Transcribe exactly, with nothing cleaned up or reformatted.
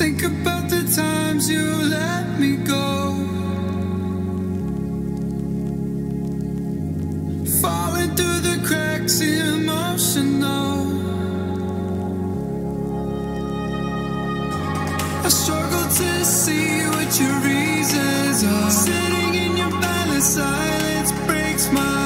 Think about the times you let me go, falling through the cracks, emotional. I struggle to see what your reasons are. Sitting in your palace, silence breaks my